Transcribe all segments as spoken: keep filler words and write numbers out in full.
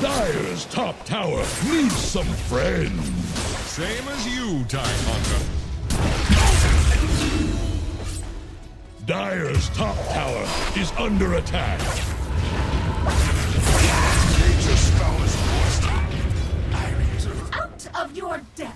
Dire's top tower needs some friends. Same as you, Time Hunter. Dire's top tower is under attack. Nature spell is forced. Iris, out of your depth.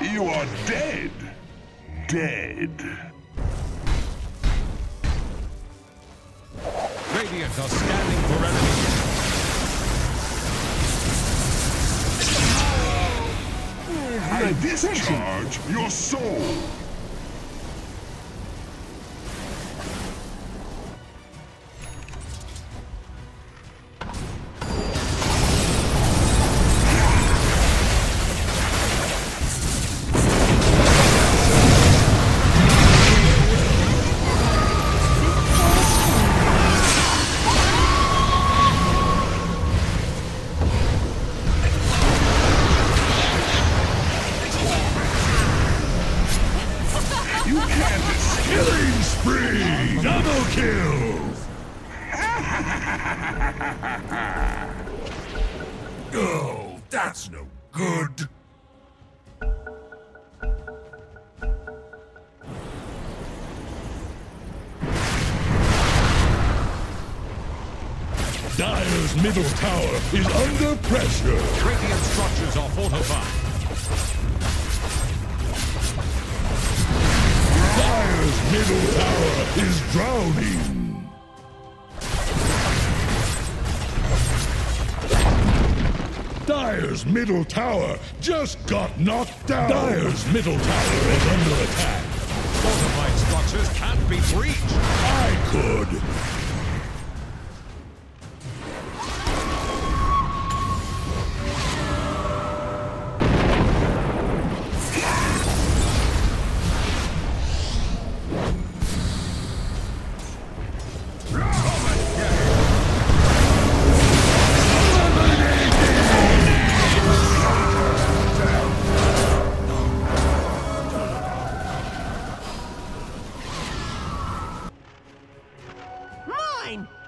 You are dead. Dead. Radiant are scanning for enemies. I discharge your soul. Killing spree! Double kills! Oh, that's no good! Dire's middle tower is under pressure! Radiant structures are fortified. Dire's middle tower is drowning. Dire's middle tower just got knocked down. Dire's middle tower is under attack. Fortified structures can't be breached. I could.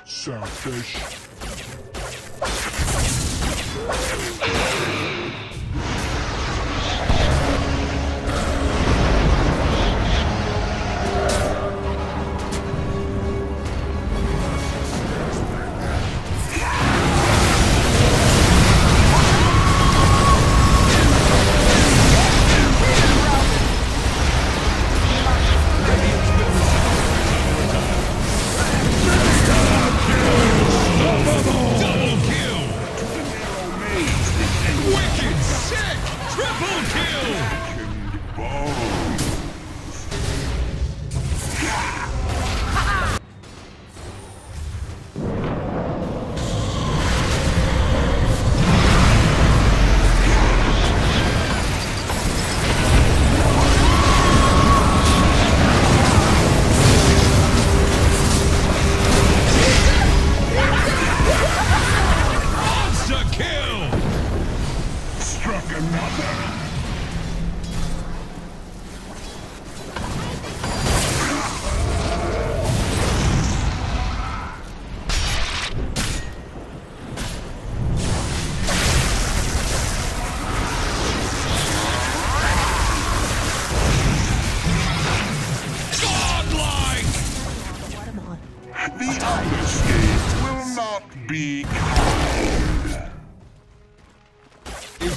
Selfish.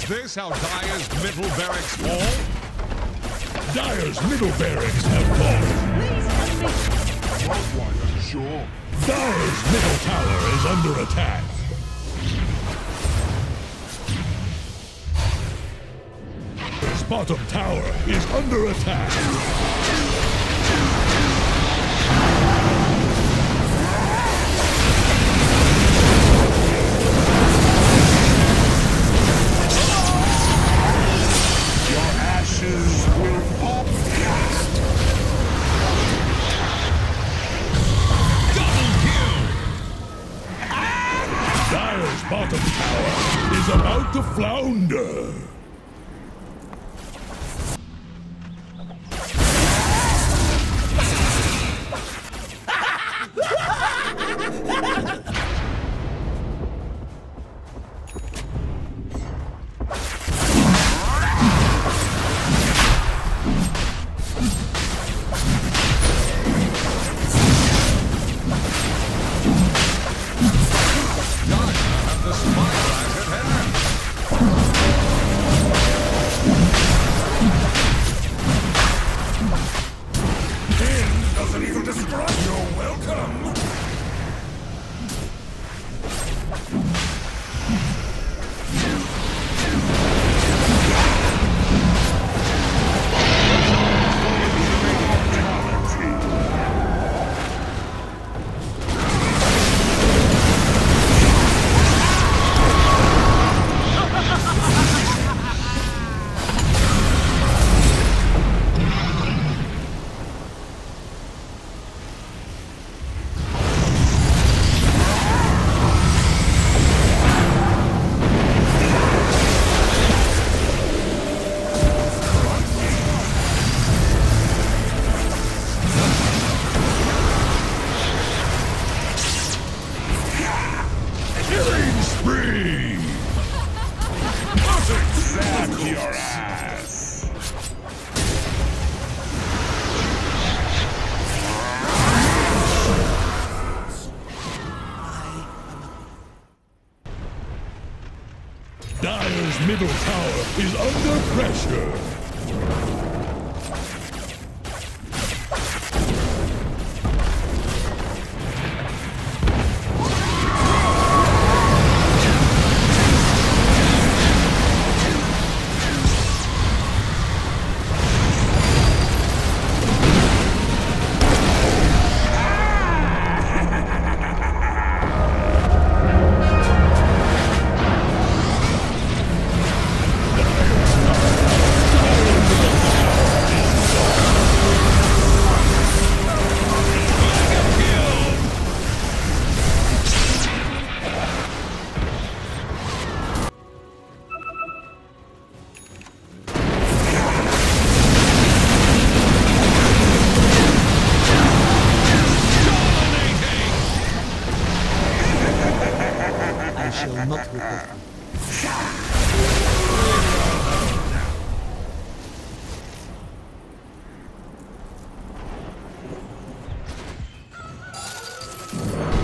Is this how Dire's middle barracks fall? Dire's middle barracks have fallen. Front line, I'm sure. Dire's middle tower is under attack. Dire's bottom tower is under attack. Bottom tower is about to flounder. Dire's middle tower is under pressure.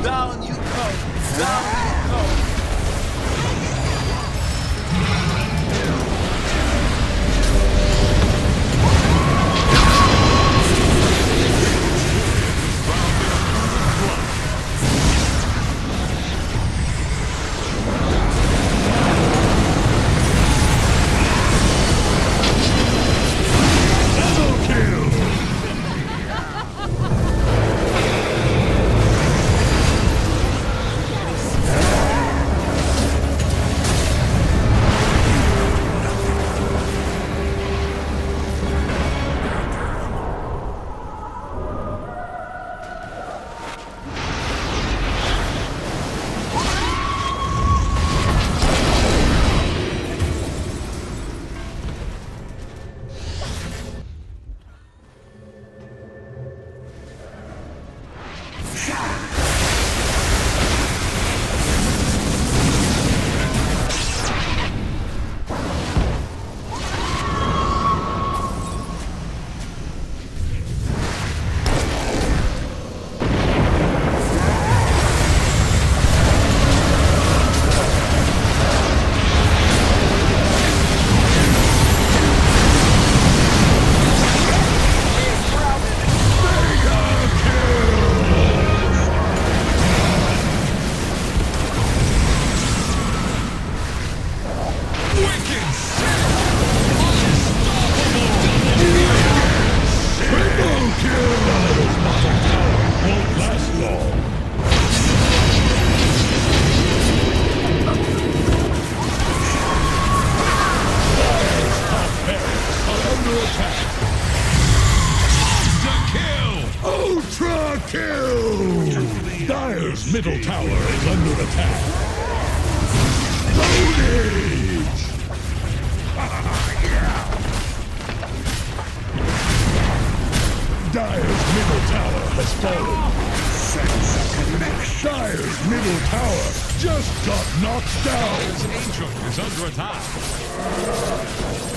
Down you go! Down you go! Yeah. Dire's middle tower is under attack. Bonage! Dire's middle tower has fallen. Sense of connection. Dire's middle tower just got knocked down. His ancient is under attack.